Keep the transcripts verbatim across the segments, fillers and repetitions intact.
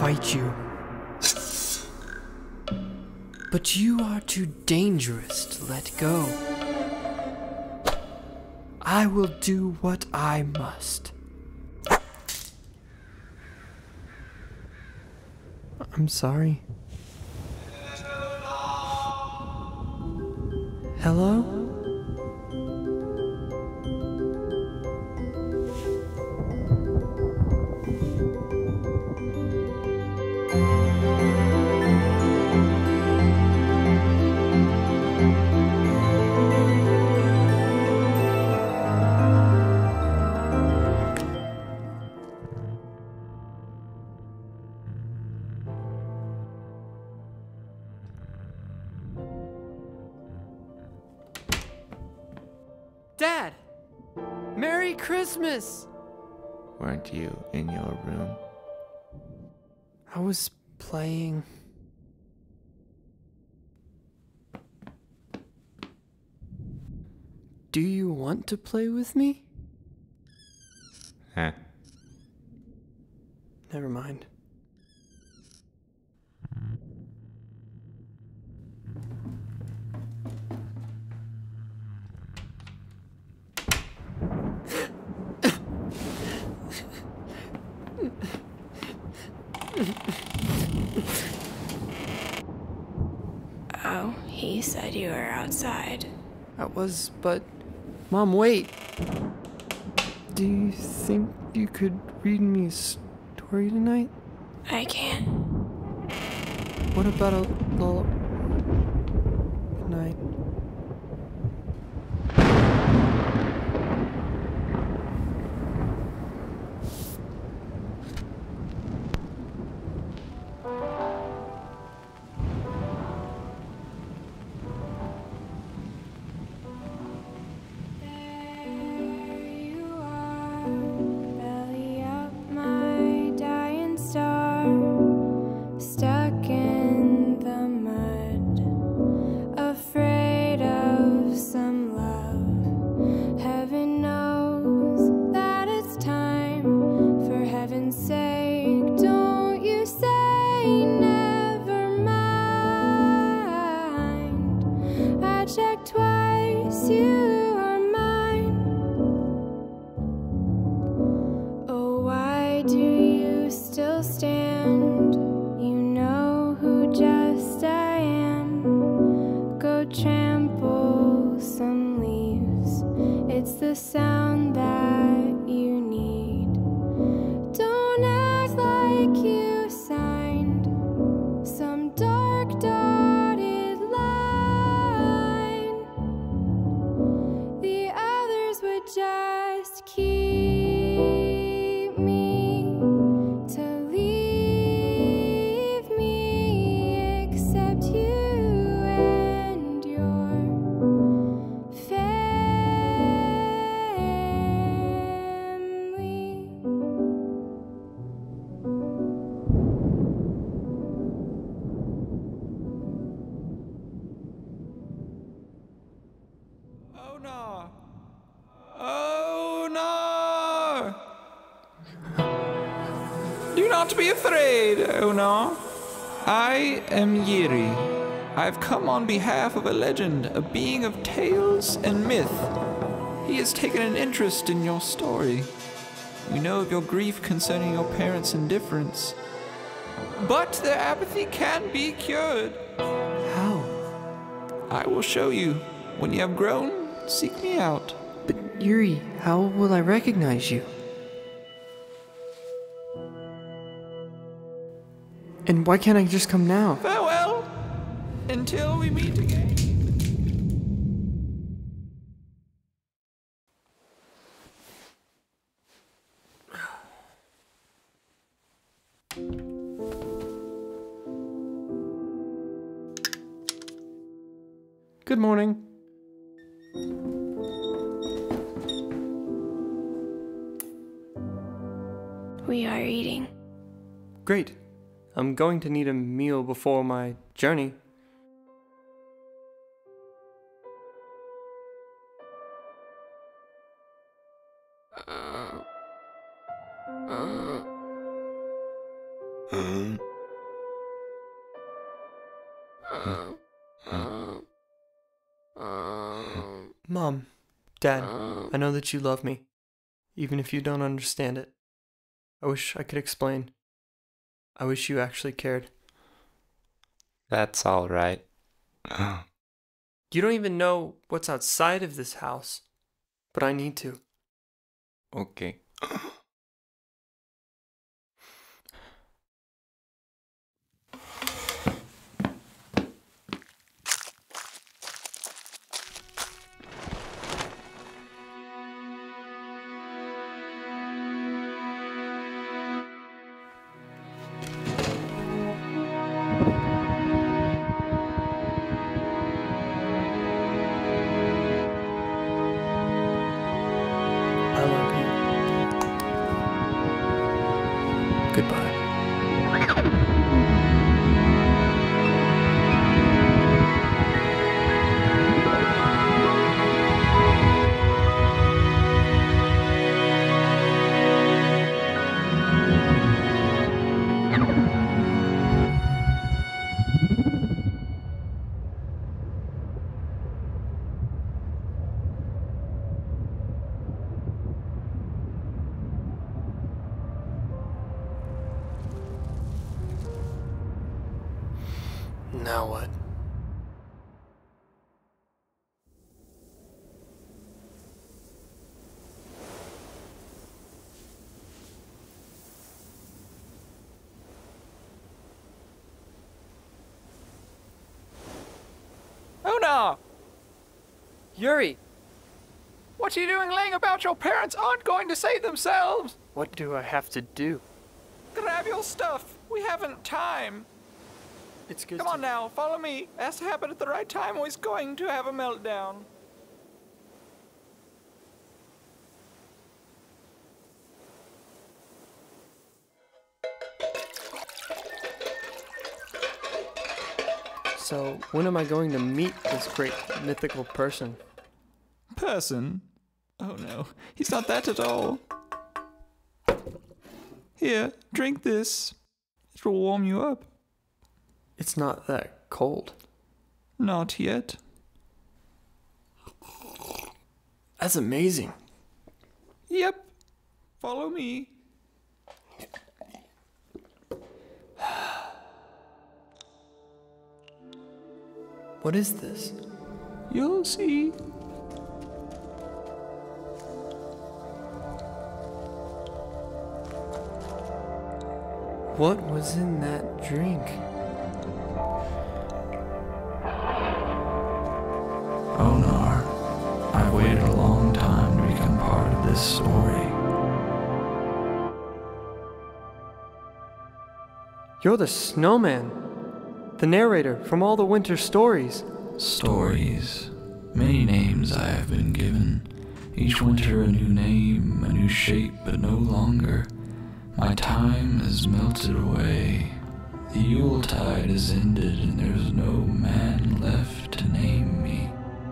fight you. But you are too dangerous to let go. I will do what I must. I'm sorry. Hello? Dad! Merry Christmas! Weren't you in your room? I was playing. Do you want to play with me? Huh. Never mind. Oh, he said you were outside. I was, but... Mom, wait! Do you think you could read me a story tonight? I can. What about a lull... Good night. Not be afraid, Ejnar. I am Yiri. I have come on behalf of a legend, a being of tales and myth. He has taken an interest in your story. We know of your grief concerning your parents' indifference, but their apathy can be cured. How? I will show you. When you have grown, seek me out. But Yuri, how will I recognize you? And why can't I just come now? Farewell! Until we meet again. Good morning. We are eating. Great. I'm going to need a meal before my journey. Uh, uh. Huh? Dad, um, I know that you love me, even if you don't understand it. I wish I could explain. I wish you actually cared. That's all right. You don't even know what's outside of this house, but I need to. Okay. Now what? Oh no! Yuri! What are you doing laying about? Your parents aren't going to save themselves! What do I have to do? Grab your stuff! We haven't time! It's good. Come on now, follow me. It has to happen at the right time or he's going to have a meltdown. So, when am I going to meet this great mythical person? Person? Oh no, he's not that at all. Here, drink this. It will warm you up. It's not that cold. Not yet. That's amazing. Yep. Follow me. What is this? You'll see. What was in that drink? Ejnar, I've waited a long time to become part of this story. You're the snowman, the narrator from all the winter stories. Stories. Many names I have been given. Each winter a new name, a new shape, but no longer. My time has melted away. The Yuletide has ended and there's no man left to name me.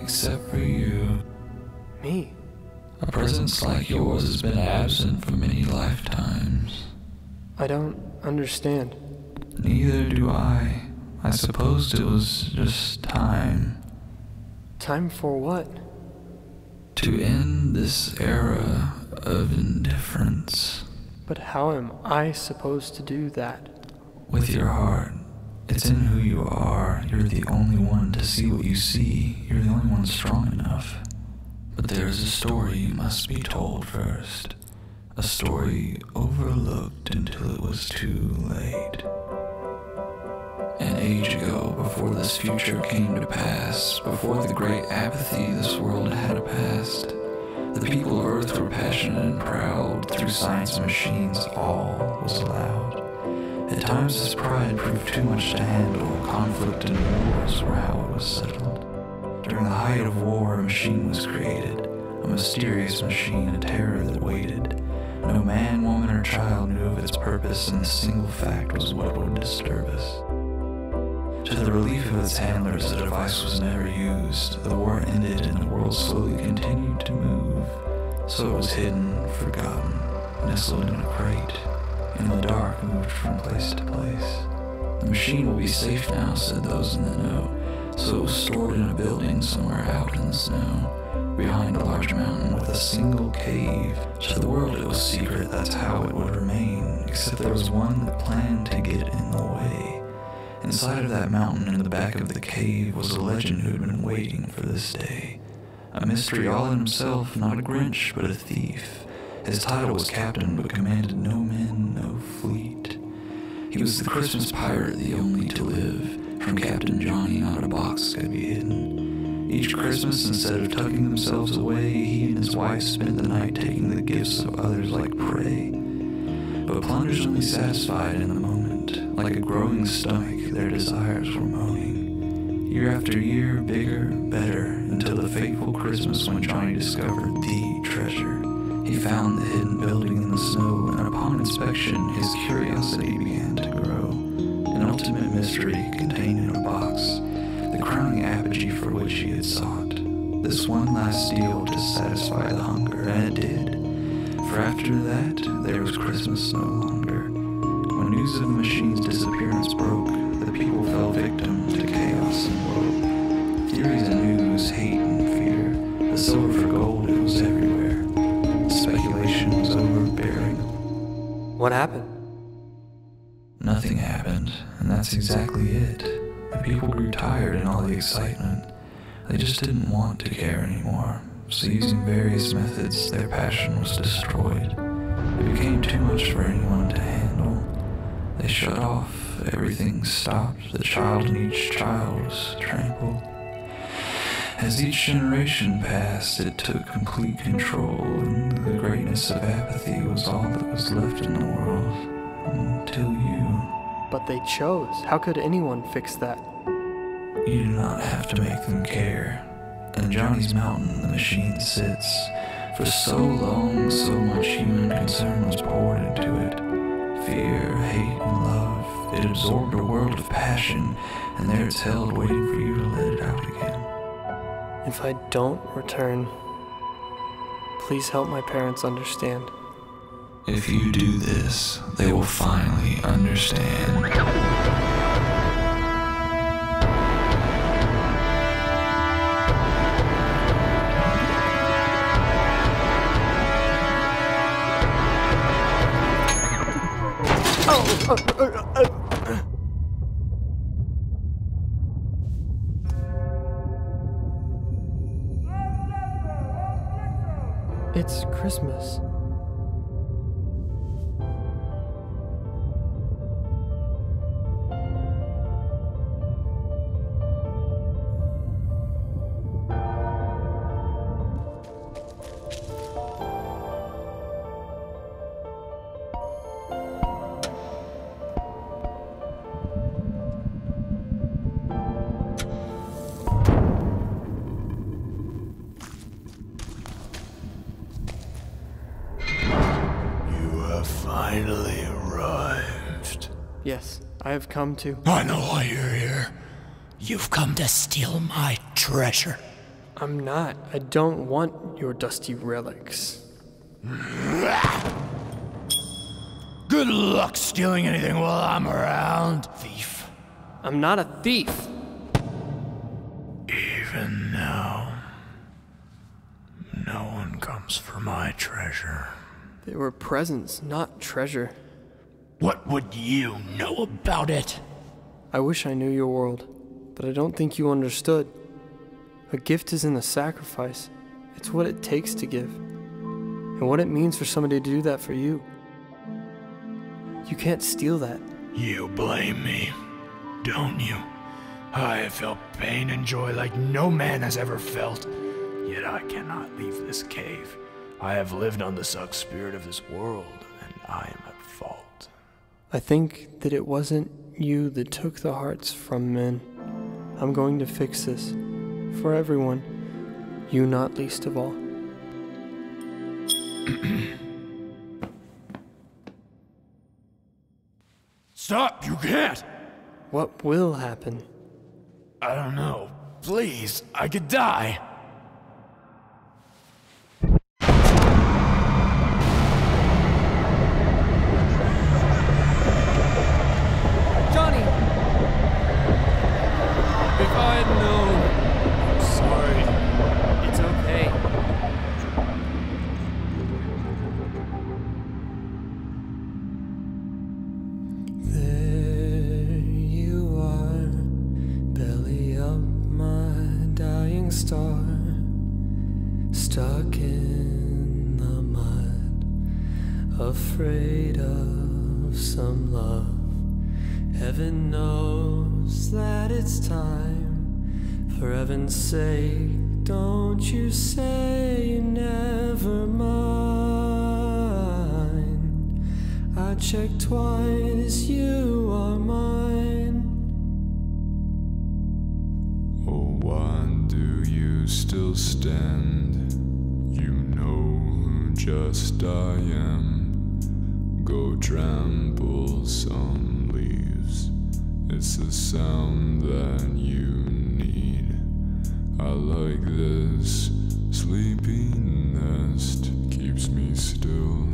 Except for you. Me? A presence like yours has been absent for many lifetimes. I don't understand. Neither do I. I supposed it was just time. Time for what? To end this era of indifference. But how am I supposed to do that? With your heart. It's in who you are. You're the only one to see what you see. You're the only one strong enough. But there's a story you must be told first. A story overlooked until it was too late. An age ago, before this future came to pass, before the great apathy this world had a past, the people of Earth were passionate and proud. Through science and machines, all was allowed. At times this pride proved too much to handle. Conflict and wars were how it was settled. During the height of war, a machine was created. A mysterious machine, a terror that waited. No man, woman, or child knew of its purpose, and this single fact was what would disturb us. To the relief of its handlers, the device was never used. The war ended, and the world slowly continued to move. So it was hidden, forgotten, nestled in a crate. In the dark, moved from place to place. The machine will be safe now, said those in the know. So it was stored in a building somewhere out in the snow. behind a large mountain with a single cave. To the world it was secret, that's how it would remain, except there was one that planned to get in the way. Inside of that mountain, in the back of the cave, was a legend who'd been waiting for this day. A mystery all in himself, not a Grinch, but a thief. His title was captain, but commanded no men, no fleet. He was the Christmas pirate, the only to live. From Captain Johnny, not a box could be hidden. Each Christmas, instead of tucking themselves away, he and his wife spent the night taking the gifts of others like prey. But plunderingly satisfied in the moment, like a growing stomach, their desires were mowing. Year after year, bigger, better, until the fateful Christmas when Johnny discovered the treasure. He found the hidden building in the snow, and upon inspection, his curiosity began to grow. An ultimate mystery contained in a box, the crowning apogee for which he had sought. This one last steal to satisfy the hunger, and it did. For after that, there was Christmas no longer. When news of the machine's disappearance broke, the people fell victim to chaos and woe. Theories of news, hate and fear, the silver for gold, it was everywhere. Speculation was overbearing. What happened? Nothing happened, and that's exactly it. The people grew tired in all the excitement. They just didn't want to care anymore, so using various methods, their passion was destroyed. It became too much for anyone to handle. They shut off, everything stopped, the child in each child was trampled. As each generation passed, it took complete control, and the greatness of apathy was all that was left in the world, until you... But they chose. How could anyone fix that? You do not have to make them care. In Johnny's Mountain, the machine sits. For so long, so much human concern was poured into it. Fear, hate, and love. It absorbed a world of passion, and there it's held, waiting for you to let it out again. If I don't return, please help my parents understand. If you do this, they will finally understand. It's Christmas. Finally arrived. Yes, I have come to... I know why you're here. You've come to steal my treasure. I'm not. I don't want your dusty relics. Good luck stealing anything while I'm around, thief. I'm not a thief. Even now, no one comes for my treasure. They were presents, not treasure. What would you know about it? I wish I knew your world, but I don't think you understood. A gift isn't a sacrifice. It's what it takes to give, and what it means for somebody to do that for you. You can't steal that. You blame me, don't you? I have felt pain and joy like no man has ever felt, yet I cannot leave this cave. I have lived on the suck spirit of this world, and I am at fault. I think that it wasn't you that took the hearts from men. I'm going to fix this. For everyone. You not least of all. Stop! You can't! What will happen? I don't know. Please, I could die! If I'd known. I'm sorry. It's okay. stuck in the mud, afraid of some love. Heaven knows that it's time. For heaven's sake, don't you say never mind. I checked twice, you are mine. Oh, why do you still stand? You know who just I am. Go trample some leaves. It's the sound that you need. I like this sleepy nest. Keeps me still.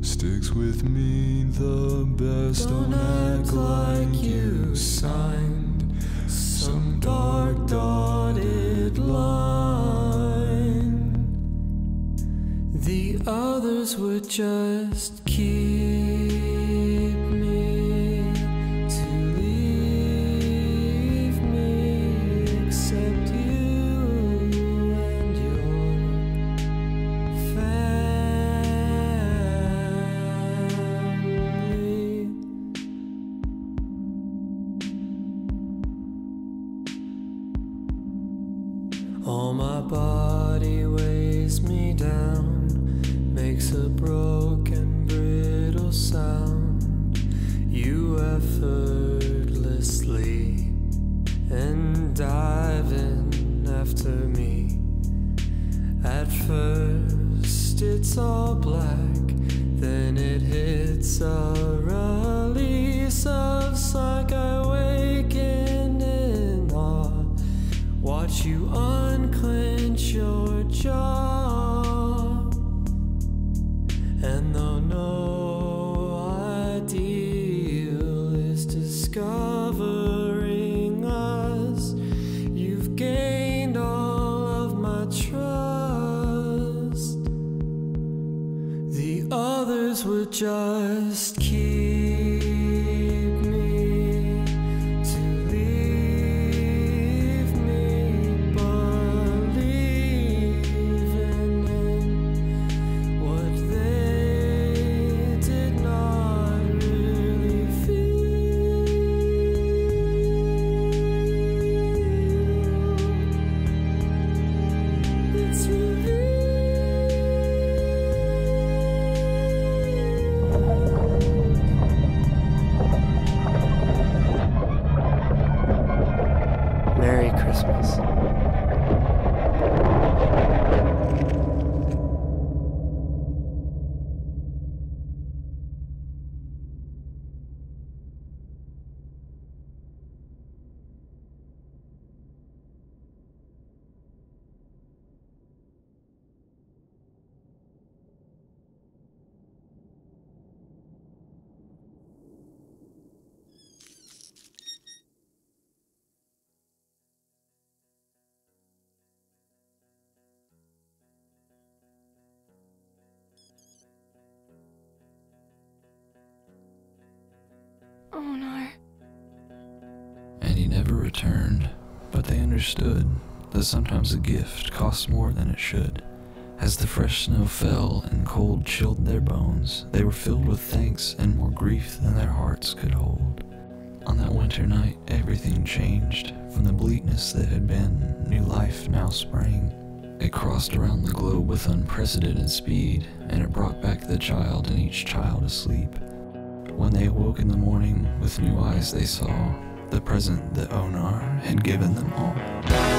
Sticks with me the best. Don't act like you signed some dark dotted line. The others would just keep me to leave me, except you and your family. All my body weighs me down, makes a broken, brittle sound. You effortlessly and dive in after me. At first it's all black, then it hits a release of psych. I wake in awe, watch you unclench your jaw. And though no ideal is discovering us, you've gained all of my trust. The others were just keep me Ejnar. And he never returned, but they understood that sometimes a gift costs more than it should. As the fresh snow fell and cold chilled their bones, they were filled with thanks and more grief than their hearts could hold. On that winter night, everything changed. From the bleakness that had been, new life now sprang. It crossed around the globe with unprecedented speed, and it brought back the child and each child asleep. When they awoke in the morning, with new eyes they saw the present that Ejnar had given them all.